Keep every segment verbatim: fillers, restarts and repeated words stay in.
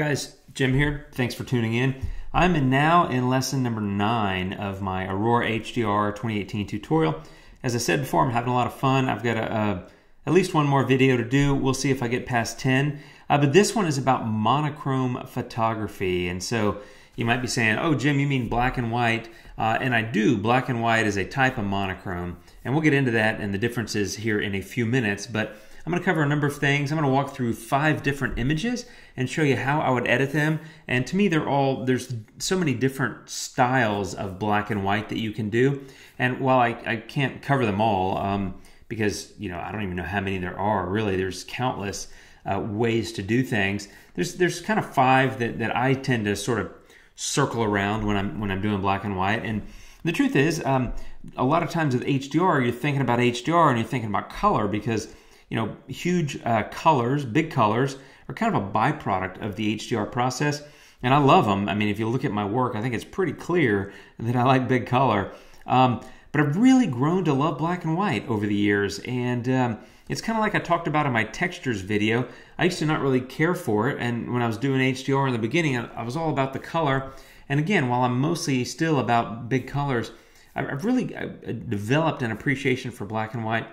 guys, Jim here. Thanks for tuning in. I'm in now in lesson number nine of my Aurora H D R twenty eighteen tutorial. As I said before, I'm having a lot of fun. I've got a, a, at least one more video to do. We'll see if I get past ten. Uh, but this one is about monochrome photography. And so you might be saying, oh, Jim, you mean black and white. Uh, and I do. Black and white is a type of monochrome. And we'll get into that and the differences here in a few minutes. But I'm going to cover a number of things. I'm going to walk through five different images and show you how I would edit them. And to me, they're all, there's so many different styles of black and white that you can do. And while I, I can't cover them all, um, because, you know, I don't even know how many there are, really. There's countless uh, ways to do things. There's there's kind of five that, that I tend to sort of circle around when I'm, when I'm doing black and white. And the truth is, um, a lot of times with H D R, you're thinking about H D R and you're thinking about color because, you know, huge uh, colors, big colors, are kind of a byproduct of the H D R process. And I love them. I mean, if you look at my work, I think it's pretty clear that I like big color. Um, but I've really grown to love black and white over the years. And um, it's kind of like I talked about in my textures video. I used to not really care for it. And when I was doing H D R in the beginning, I, I was all about the color. And again, while I'm mostly still about big colors, I've really I've developed an appreciation for black and white.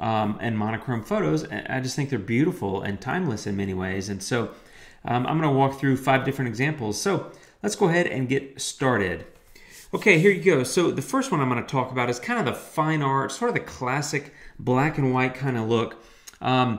Um, and monochrome photos. I just think they're beautiful and timeless in many ways. And so um, I'm going to walk through five different examples. So let's go ahead and get started. Okay, here you go. So the first one I'm going to talk about is kind of the fine art, sort of the classic black and white kind of look. Um,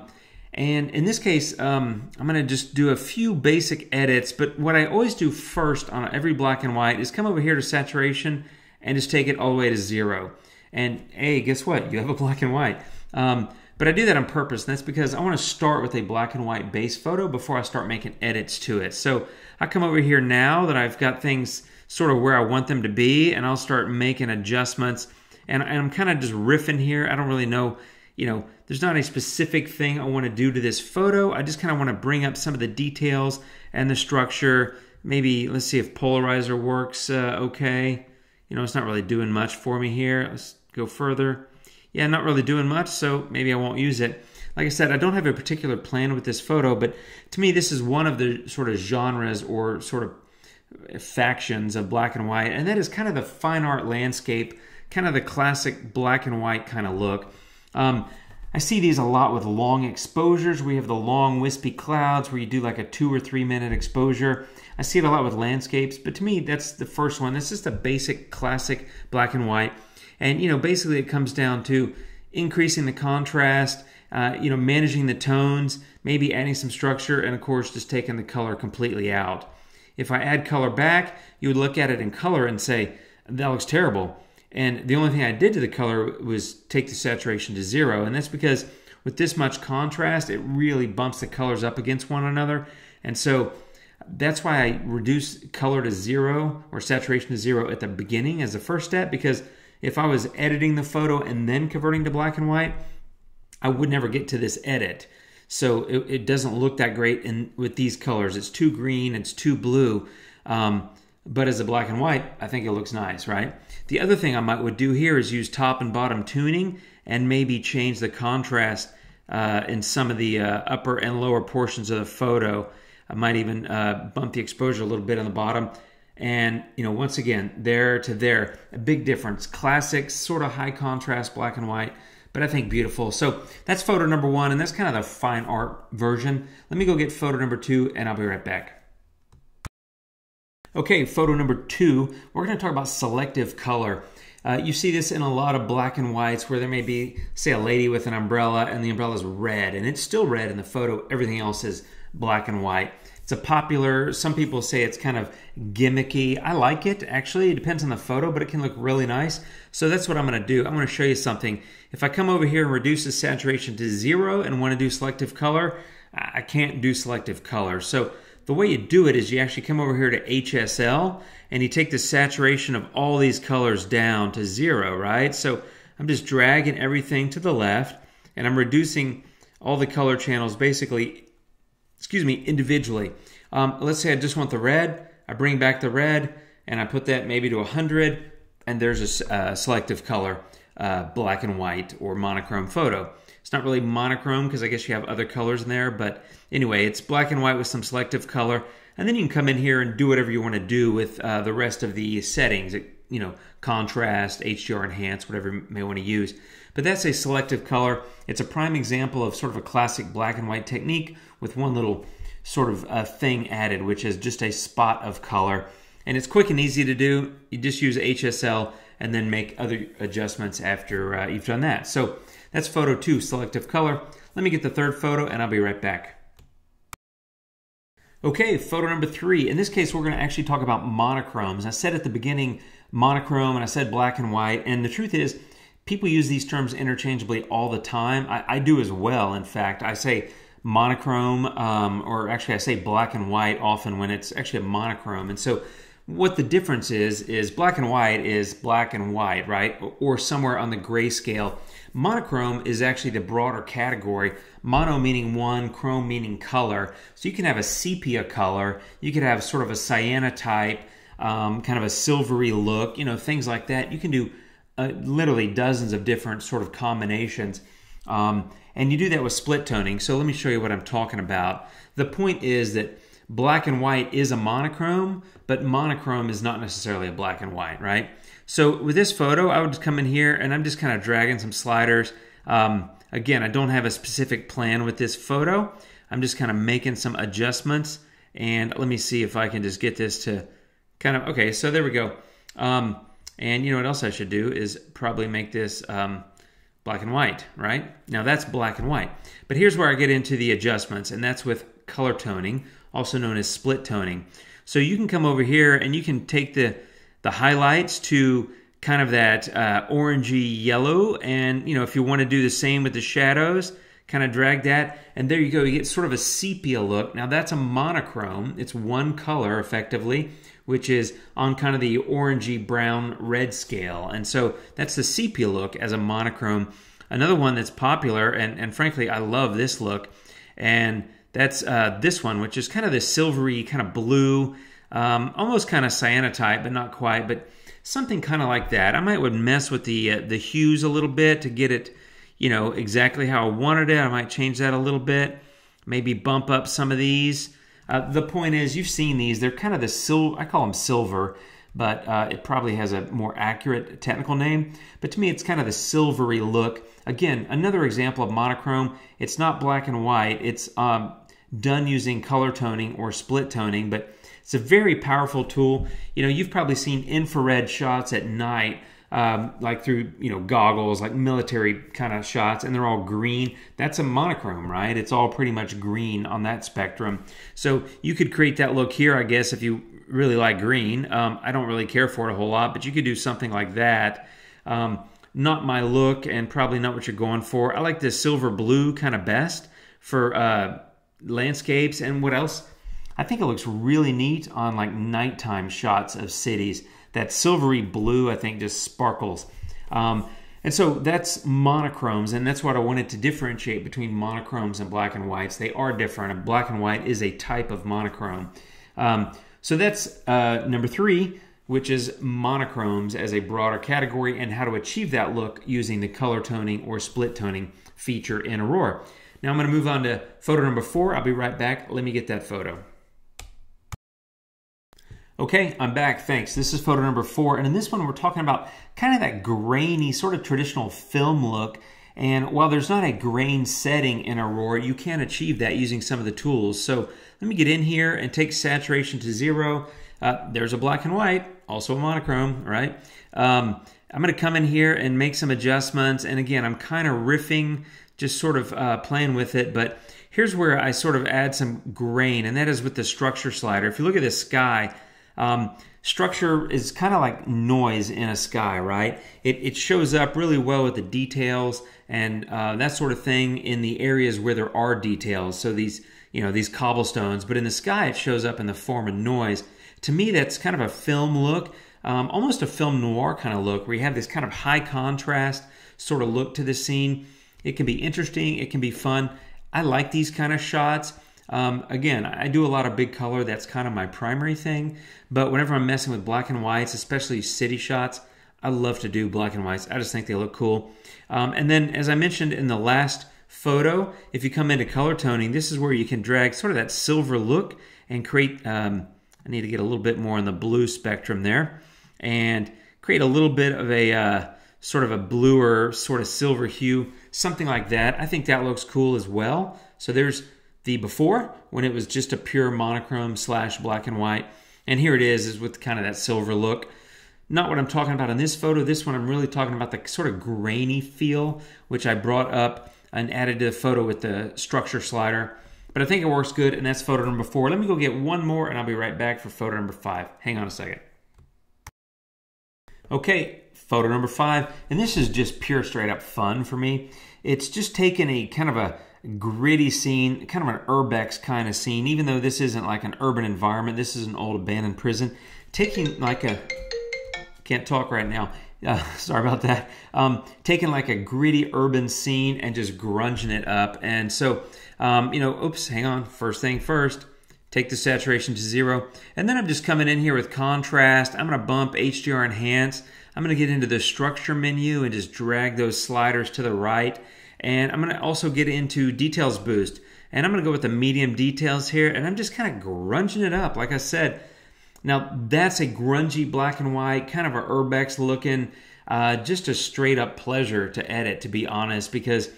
and in this case, um, I'm going to just do a few basic edits. But what I always do first on every black and white is come over here to saturation and just take it all the way to zero. And hey, guess what? You have a black and white. Um, but I do that on purpose, and that's because I want to start with a black and white base photo before I start making edits to it. So I come over here now that I've got things sort of where I want them to be, and I'll start making adjustments. And, and I'm kind of just riffing here. I don't really know, you know, there's not a specific thing I want to do to this photo. I just kind of want to bring up some of the details and the structure. Maybe let's see if polarizer works uh, okay. You know, it's not really doing much for me here. Let's go further. Yeah, not really doing much, so maybe I won't use it. Like I said, I don't have a particular plan with this photo, but to me, this is one of the sort of genres or sort of factions of black and white, and that is kind of the fine art landscape, kind of the classic black and white kind of look. Um, I see these a lot with long exposures. We have the long wispy clouds where you do like a two or three minute exposure. I see it a lot with landscapes, but to me, that's the first one. That's just a basic classic black and white. And, you know, basically it comes down to increasing the contrast, uh, you know, managing the tones, maybe adding some structure, and of course, just taking the color completely out. If I add color back, you would look at it in color and say, that looks terrible. And the only thing I did to the color was take the saturation to zero. And that's because with this much contrast, it really bumps the colors up against one another. And so that's why I reduce color to zero or saturation to zero at the beginning as the first step, because if I was editing the photo and then converting to black and white, I would never get to this edit. So it, it doesn't look that great in, with these colors. It's too green, it's too blue. Um, but as a black and white, I think it looks nice, right? The other thing I might would do here is use top and bottom tuning and maybe change the contrast uh, in some of the uh, upper and lower portions of the photo. I might even uh, bump the exposure a little bit on the bottom. And, you know, once again, there to there, a big difference. Classic, sort of high contrast, black and white, but I think beautiful. So that's photo number one, and that's kind of the fine art version. Let me go get photo number two, and I'll be right back. Okay, photo number two, we're going to talk about selective color. Uh, you see this in a lot of black and whites where there may be, say, a lady with an umbrella, and the umbrella's red, and it's still red in the photo. Everything else is black and white. It's a popular, some people say it's kind of gimmicky. I like it, actually. It depends on the photo, but it can look really nice. So that's what I'm going to do. I'm going to show you something. If I come over here and reduce the saturation to zero and want to do selective color, I can't do selective color. So the way you do it is you actually come over here to H S L, and you take the saturation of all these colors down to zero, right? So I'm just dragging everything to the left, and I'm reducing all the color channels basically excuse me, individually. Um, let's say I just want the red. I bring back the red, and I put that maybe to one hundred, and there's a uh, selective color, uh, black and white or monochrome photo. It's not really monochrome because I guess you have other colors in there, but anyway, it's black and white with some selective color. And then you can come in here and do whatever you want to do with uh, the rest of the settings, you know, contrast, H D R enhance, whatever you may want to use. But that's a selective color. It's a prime example of sort of a classic black and white technique with one little sort of uh, thing added, which is just a spot of color. And it's quick and easy to do. You just use H S L and then make other adjustments after uh, you've done that. So that's photo two, selective color. Let me get the third photo and I'll be right back. Okay, photo number three. In this case, we're going to actually talk about monochromes. I said at the beginning monochrome and I said black and white. And the truth is, people use these terms interchangeably all the time. I, I do as well, in fact. I say monochrome, um, or actually I say black and white often when it's actually a monochrome. And so what the difference is, is black and white is black and white, right? Or somewhere on the grayscale. Monochrome is actually the broader category. Mono meaning one, chrome meaning color. So you can have a sepia color. You could have sort of a cyanotype, um, kind of a silvery look, you know, things like that. You can do uh, literally dozens of different sort of combinations. Um, and you do that with split toning. So let me show you what I'm talking about. The point is that black and white is a monochrome, but monochrome is not necessarily a black and white, right? So with this photo, I would just come in here and I'm just kind of dragging some sliders. Um, again, I don't have a specific plan with this photo. I'm just kind of making some adjustments. And let me see if I can just get this to kind of, okay, so there we go. Um, and you know what else I should do is probably make this um, black and white, right? Now that's black and white. But here's where I get into the adjustments, and that's with color toning, also known as split toning. So you can come over here and you can take the, the highlights to kind of that uh, orangey yellow. And, you know, if you want to do the same with the shadows, kind of drag that. And there you go. You get sort of a sepia look. Now that's a monochrome. It's one color effectively, which is on kind of the orangey brown red scale. And so that's the sepia look as a monochrome. Another one that's popular, and, and frankly, I love this look. And that's uh, this one, which is kind of this silvery, kind of blue, um, almost kind of cyanotype, but not quite, but something kind of like that. I might would mess with the uh, the hues a little bit to get it, you know, exactly how I wanted it. I might change that a little bit, maybe bump up some of these. Uh, the point is, you've seen these. They're kind of the silver, I call them silver, but uh, it probably has a more accurate technical name. But to me, it's kind of the silvery look. Again, another example of monochrome. It's not black and white. It's um, done using color toning or split toning, but it's a very powerful tool. You know, you've probably seen infrared shots at night, um, like through, you know, goggles, like military kind of shots, and they're all green. That's a monochrome, right? It's all pretty much green on that spectrum. So you could create that look here, I guess, if you really like green. Um, I don't really care for it a whole lot, but you could do something like that. Um, not my look and probably not what you're going for. I like this silver blue kind of best for uh, landscapes. And what else? I think it looks really neat on like nighttime shots of cities. That silvery blue, I think, just sparkles. Um, and so that's monochromes, and that's what I wanted to differentiate between monochromes and black and whites. They are different. A black and white is a type of monochrome. Um, So that's uh, number three, which is monochromes as a broader category and how to achieve that look using the color toning or split toning feature in Aurora. Now I'm going to move on to photo number four. I'll be right back. Let me get that photo. Okay, I'm back. Thanks. This is photo number four. And in this one, we're talking about kind of that grainy, sort of traditional film look. And while there's not a grain setting in Aurora, you can achieve that using some of the tools. So let me get in here and take saturation to zero. Uh, there's a black and white, also a monochrome, right? Um, I'm gonna come in here and make some adjustments. And again, I'm kind of riffing, just sort of uh, playing with it. But here's where I sort of add some grain, and that is with the structure slider. If you look at this sky, um, structure is kind of like noise in a sky, right? It, it shows up really well with the details and uh, that sort of thing in the areas where there are details. So these, you know, these cobblestones, but in the sky, it shows up in the form of noise. To me, that's kind of a film look, um, almost a film noir kind of look where you have this kind of high contrast sort of look to the scene. It can be interesting. It can be fun. I like these kind of shots. Um, again, I do a lot of big color. That's kind of my primary thing. But whenever I'm messing with black and whites, especially city shots, I love to do black and whites. I just think they look cool. Um, and then, as I mentioned in the last photo. If you come into color toning, this is where you can drag sort of that silver look and create, um, I need to get a little bit more in the blue spectrum there, and create a little bit of a uh, sort of a bluer, sort of silver hue, something like that. I think that looks cool as well. So there's the before, when it was just a pure monochrome slash black and white. And here it is, is with kind of that silver look. Not what I'm talking about in this photo. This one I'm really talking about the sort of grainy feel, which I brought up and added to the photo with the structure slider. But I think it works good, and that's photo number four. Let me go get one more, and I'll be right back for photo number five. Hang on a second. Okay, photo number five, and this is just pure straight up fun for me. It's just taking a kind of a gritty scene, kind of an urbex kind of scene, even though this isn't like an urban environment. This is an old abandoned prison. Taking like a, can't talk right now, uh, sorry about that. Um, taking like a gritty urban scene and just grunging it up. And so, um, you know, oops, hang on, first thing first. Take the saturation to zero. And then I'm just coming in here with contrast. I'm gonna bump H D R enhance. I'm gonna get into the structure menu and just drag those sliders to the right. And I'm gonna also get into details boost. And I'm gonna go with the medium details here, and I'm just kind of grunging it up, like I said. Now that's a grungy black and white, kind of a urbex looking, uh, just a straight up pleasure to edit, to be honest, because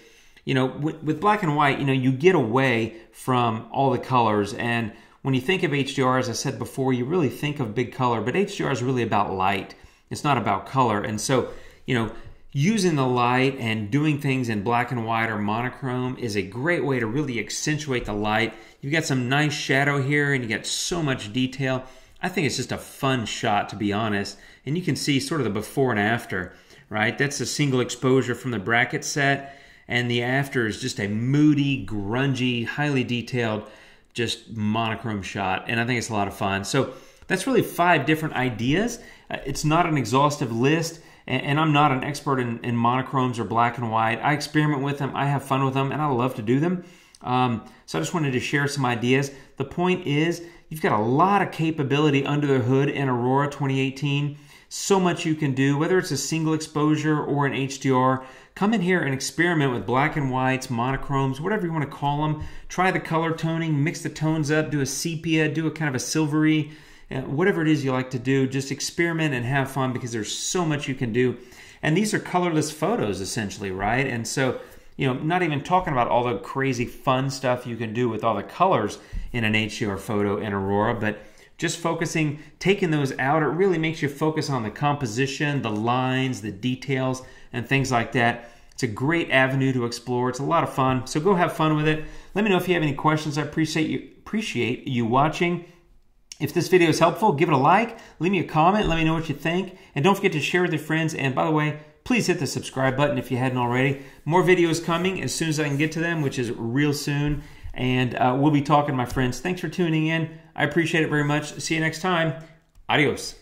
you know, with, with black and white, you know, you get away from all the colors. And when you think of H D R, as I said before, you really think of big color, but H D R is really about light. It's not about color. And so, you know, using the light and doing things in black and white or monochrome is a great way to really accentuate the light. You've got some nice shadow here, and you got so much detail. I think it's just a fun shot, to be honest. And you can see sort of the before and after, right? That's a single exposure from the bracket set. And the after is just a moody, grungy, highly detailed, just monochrome shot. And I think it's a lot of fun. So that's really five different ideas. Uh, it's not an exhaustive list. And, and I'm not an expert in, in monochromes or black and white. I experiment with them. I have fun with them. And I love to do them. Um, so I just wanted to share some ideas. The point is, you've got a lot of capability under the hood in Aurora twenty eighteen. So much you can do, whether it's a single exposure or an H D R. Come in here and experiment with black and whites, monochromes, whatever you want to call them. Try the color toning, mix the tones up, do a sepia, do a kind of a silvery, whatever it is you like to do. Just experiment and have fun, because there's so much you can do. And these are colorless photos essentially, right? And so, you know, not even talking about all the crazy fun stuff you can do with all the colors in an H D R photo in Aurora, but just focusing, taking those out, it really makes you focus on the composition, the lines, the details, and things like that. It's a great avenue to explore. It's a lot of fun, so go have fun with it. Let me know if you have any questions. I appreciate you, appreciate you watching. If this video is helpful, give it a like, leave me a comment, let me know what you think, and don't forget to share with your friends. And by the way, please hit the subscribe button if you hadn't already. More videos coming as soon as I can get to them, which is real soon. And uh, we'll be talking, my friends. Thanks for tuning in. I appreciate it very much. See you next time. Adios.